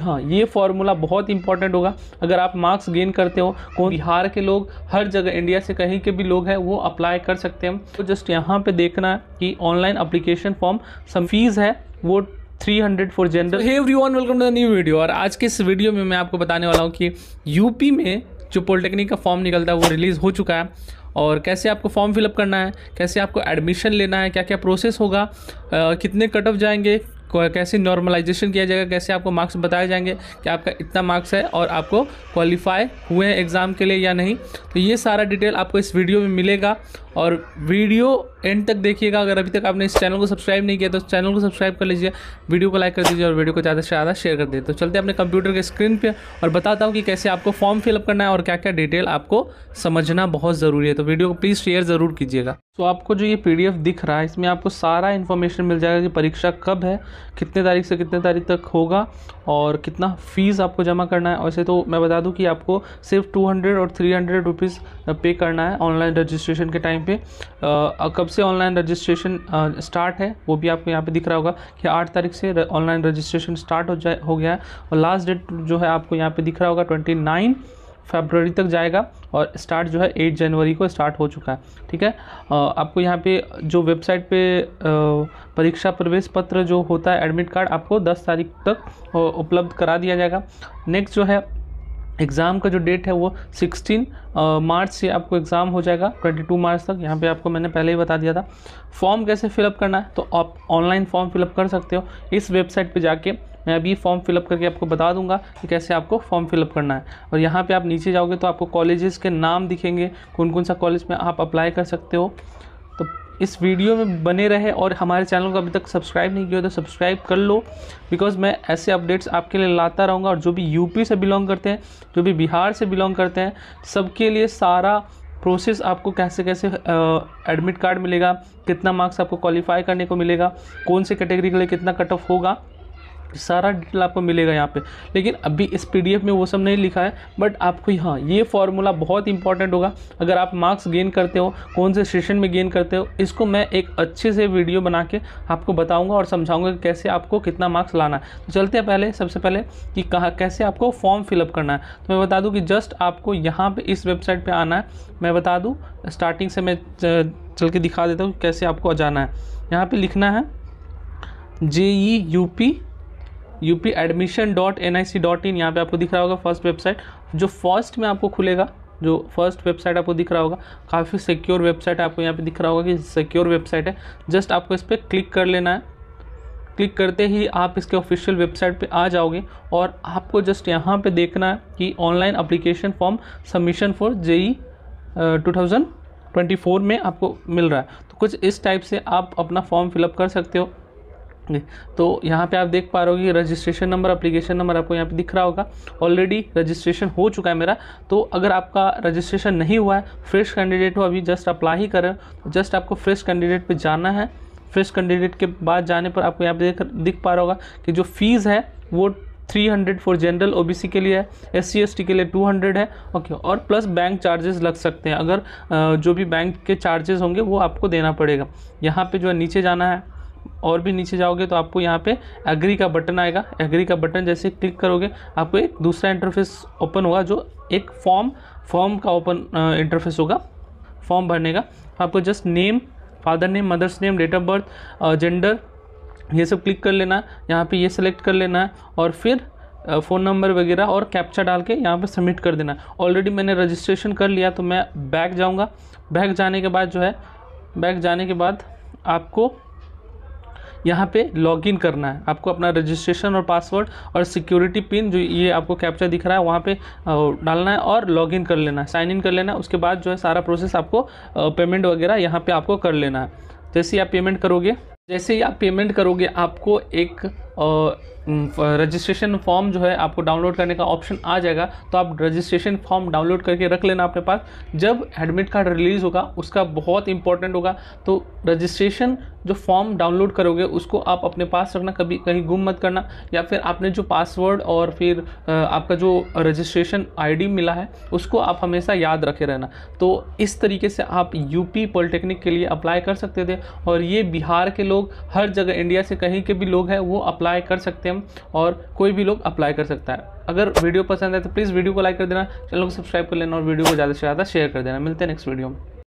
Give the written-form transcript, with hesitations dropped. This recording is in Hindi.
हाँ, ये फॉर्मूला बहुत इंपॉर्टेंट होगा अगर आप मार्क्स गेन करते हो। कौन बिहार के लोग, हर जगह इंडिया से कहीं के भी लोग हैं, वो अप्लाई कर सकते हैं। तो जस्ट यहाँ पे देखना है कि online application form, some fees है वो 300 for general. Hey everyone, welcome to the new video. और आज के इस वीडियो में मैं आपको बताने वाला हूँ कि यूपी में जो पॉलिटेक्निक का फॉर्म निकलता है वो रिलीज़ हो चुका है, और कैसे आपको फॉर्म फिलअप करना है, कैसे आपको एडमिशन लेना है, क्या क्या प्रोसेस होगा, कितने कट ऑफ जाएंगे, कैसे नॉर्मलाइजेशन किया जाएगा, कैसे आपको मार्क्स बताए जाएंगे कि आपका इतना मार्क्स है और आपको क्वालिफाई हुए हैं एग्ज़ाम के लिए या नहीं। तो ये सारा डिटेल आपको इस वीडियो में मिलेगा, और वीडियो एंड तक देखिएगा। अगर अभी तक आपने इस चैनल को सब्सक्राइब नहीं किया तो चैनल को सब्सक्राइब कर लीजिए, वीडियो को लाइक कर दीजिए और वीडियो को ज़्यादा से ज़्यादा शेयर कर दीजिए। तो चलते हैं अपने कंप्यूटर के स्क्रीन पर और बताता हूँ कि कैसे आपको फॉर्म फिलअप करना है और क्या क्या डिटेल आपको समझना बहुत ज़रूरी है। तो वीडियो को प्लीज़ शेयर ज़रूर कीजिएगा। तो आपको जो ये PDF दिख रहा है, इसमें आपको सारा इन्फॉर्मेशन मिल जाएगा कि परीक्षा कब है, कितने तारीख से कितने तारीख तक होगा और कितना फ़ीस आपको जमा करना है। वैसे तो मैं बता दूं कि आपको सिर्फ 200 और 300 रुपीज़ पे करना है ऑनलाइन रजिस्ट्रेशन के टाइम पे। कब से ऑनलाइन रजिस्ट्रेशन स्टार्ट है वो भी आपको यहाँ पे दिख रहा होगा कि 8 तारीख से ऑनलाइन रजिस्ट्रेशन स्टार्ट हो गया है, और लास्ट डेट जो है आपको यहाँ पर दिख रहा होगा 29 फरवरी तक जाएगा, और स्टार्ट जो है 8 जनवरी को स्टार्ट हो चुका है। ठीक है, आपको यहाँ पे जो वेबसाइट पे परीक्षा प्रवेश पत्र जो होता है, एडमिट कार्ड, आपको 10 तारीख तक उपलब्ध करा दिया जाएगा। नेक्स्ट जो है एग्ज़ाम का जो डेट है वो 16 मार्च से आपको एग्ज़ाम हो जाएगा 22 मार्च तक। यहाँ पे आपको मैंने पहले ही बता दिया था। फॉर्म कैसे फिलअप करना है, तो आप ऑनलाइन फॉर्म फिलअप कर सकते हो। इस वेबसाइट पे जाके मैं अभी फॉर्म फिलअप करके आपको बता दूंगा कि कैसे आपको फॉर्म फिलअप करना है। और यहाँ पे आप नीचे जाओगे तो आपको कॉलेजेस के नाम दिखेंगे, कौन कौन सा कॉलेज में आप अप्लाई कर सकते हो। तो इस वीडियो में बने रहे, और हमारे चैनल को अभी तक सब्सक्राइब नहीं किया हो तो सब्सक्राइब कर लो, बिकॉज़ मैं ऐसे अपडेट्स आपके लिए लाता रहूँगा। और जो भी यूपी से बिलोंग करते हैं, जो भी बिहार से बिलोंग करते हैं, सबके लिए सारा प्रोसेस, आपको कैसे कैसे एडमिट कार्ड मिलेगा, कितना मार्क्स आपको क्वालिफाई करने को मिलेगा, कौन से कैटेगरी के लिए कितना कट ऑफ होगा, सारा डिटेल आपको मिलेगा यहाँ पे। लेकिन अभी इस PDF में वो सब नहीं लिखा है, बट आपको यहाँ ये फॉर्मूला बहुत इंपॉर्टेंट होगा अगर आप मार्क्स गेन करते हो, कौन से सेशन में गेन करते हो। इसको मैं एक अच्छे से वीडियो बना के आपको बताऊँगा और समझाऊँगा कि कैसे आपको कितना मार्क्स लाना है। तो चलते हैं पहले, सबसे पहले कि कैसे आपको फॉर्म फिलअप करना है। तो मैं बता दूँ कि जस्ट आपको यहाँ पर इस वेबसाइट पर आना है। मैं बता दूँ स्टार्टिंग से, मैं चल के दिखा देता हूँ कैसे आपको जाना है। यहाँ पर लिखना है JEECUP admission.nic.in। यहाँ पे आपको दिख रहा होगा फर्स्ट वेबसाइट, जो फर्स्ट में आपको खुलेगा, जो फर्स्ट वेबसाइट आपको दिख रहा होगा, काफ़ी सिक्योर वेबसाइट। आपको यहाँ पे दिख रहा होगा कि सिक्योर वेबसाइट है। जस्ट आपको इस पर क्लिक कर लेना है। क्लिक करते ही आप इसके ऑफिशियल वेबसाइट पे आ जाओगे, और आपको जस्ट यहाँ पे देखना है कि online application form submission for JEE 2024 में आपको मिल रहा है। तो कुछ इस टाइप से आप अपना फॉर्म फिलअप कर सकते हो। तो यहाँ पे आप देख पा रहे हो कि रजिस्ट्रेशन नंबर, एप्लीकेशन नंबर आपको यहाँ पे दिख रहा होगा। ऑलरेडी रजिस्ट्रेशन हो चुका है मेरा। तो अगर आपका रजिस्ट्रेशन नहीं हुआ है, फ्रेश कैंडिडेट हो, अभी जस्ट अप्लाई ही करें, तो जस्ट आपको फ्रेश कैंडिडेट पे जाना है। फ्रेश कैंडिडेट के बाद जाने पर आपको यहाँ पे दिख पा रहा होगा कि जो फीस है वो 300 फॉर जनरल OBC के लिए है, SC/ST के लिए 200 है, ओके। और प्लस बैंक चार्जेस लग सकते हैं, अगर जो भी बैंक के चार्जेस होंगे वो आपको देना पड़ेगा। यहाँ पर जो है नीचे जाना है, और भी नीचे जाओगे तो आपको यहाँ पे एग्री का बटन आएगा। एग्री का बटन जैसे क्लिक करोगे आपको एक दूसरा इंटरफेस ओपन होगा, जो एक फॉर्म का ओपन इंटरफेस होगा, फॉर्म भरने का। आपको just name, father name, mother's name, date of birth, gender, ये सब क्लिक कर लेना है। यहाँ पे ये सेलेक्ट कर लेना है, और फिर फ़ोन नंबर वगैरह और कैप्चा डाल के यहाँ पे सबमिट कर देना है। ऑलरेडी मैंने रजिस्ट्रेशन कर लिया, तो मैं बैक जाऊँगा। बैक जाने के बाद आपको यहाँ पे लॉगिन करना है। आपको अपना रजिस्ट्रेशन और पासवर्ड और सिक्योरिटी पिन, जो ये आपको कैप्चा दिख रहा है, वहाँ पे डालना है और लॉगिन कर लेना है, साइन इन कर लेना है। उसके बाद जो है सारा प्रोसेस आपको पेमेंट वगैरह यहाँ पे आपको कर लेना है। जैसे ही आप पेमेंट करोगे आपको एक रजिस्ट्रेशन फॉर्म जो है आपको डाउनलोड करने का ऑप्शन आ जाएगा। तो आप रजिस्ट्रेशन फॉर्म डाउनलोड करके रख लेना अपने पास। जब एडमिट कार्ड रिलीज़ होगा उसका बहुत इंपॉर्टेंट होगा, तो रजिस्ट्रेशन जो फॉर्म डाउनलोड करोगे उसको आप अपने पास रखना, कभी कहीं गुम मत करना। या फिर आपने जो पासवर्ड और फिर आपका जो रजिस्ट्रेशन आईडी मिला है उसको आप हमेशा याद रखे रहना। तो इस तरीके से आप यूपी पॉलिटेक्निक के लिए अप्लाई कर सकते थे, और ये बिहार के लोग, हर जगह इंडिया से कहीं के भी लोग हैं वो अप्लाई कर सकते हैं, और कोई भी लोग अप्लाई कर सकता है। अगर वीडियो पसंद है तो प्लीज़ वीडियो को लाइक कर देना, चैनल को सब्सक्राइब कर लेना और वीडियो को ज़्यादा से ज़्यादा शेयर कर देना। मिलते हैं नेक्स्ट वीडियो में।